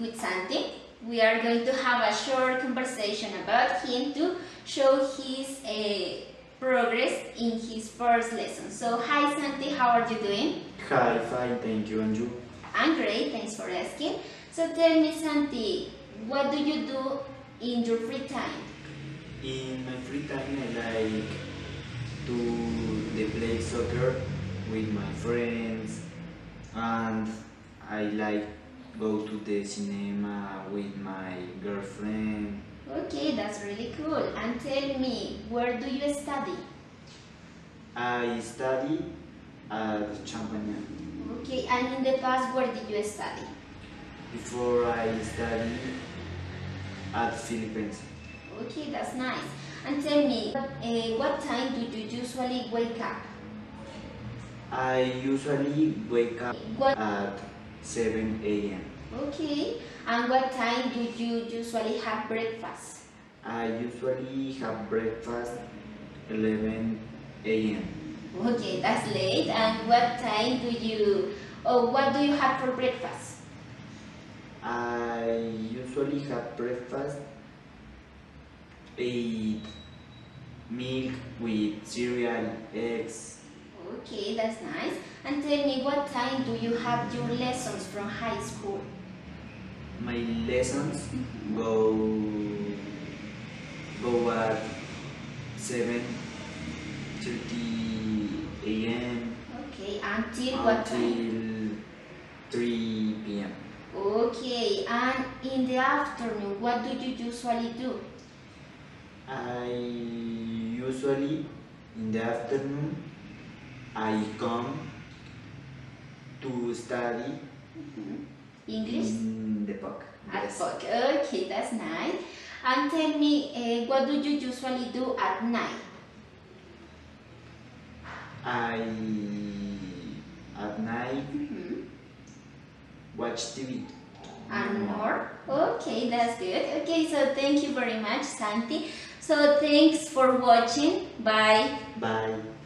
with Santi. We are going to have a short conversation about him to show his progress in his first lesson. So, hi Santi, how are you doing? Hi, fine, thank you, and you? I'm great, thanks for asking. So tell me Santi, what do you do in your free time? In my free time I like to play soccer with my friends, and I like go to the cinema with my girlfriend. Okay, that's really cool. And tell me, where do you study? I study at Champagnat. Okay, and in the past, where did you study? Before I studied at Philippines. Okay, that's nice. And tell me, what time do you usually wake up? I usually wake up at 7 a.m. Okay, and what time do you usually have breakfast? I usually have breakfast 11 a.m. Okay, that's late. And what time do you, or what do you have for breakfast? I usually have breakfast with milk with cereal, eggs. Okay, that's nice. And tell me, what time do you have your lessons from high school? My lessons go at 7:30 a.m. Okay, until what time? Until 3 p.m. Okay, and in the afternoon, what do you usually do? I usually, in the afternoon, I come to study English in the POC. Yes. At POC. Okay, that's nice. And tell me, what do you usually do at night? At night watch TV. And more? Okay, that's good. Okay, so thank you very much, Santi. So thanks for watching. Bye. Bye.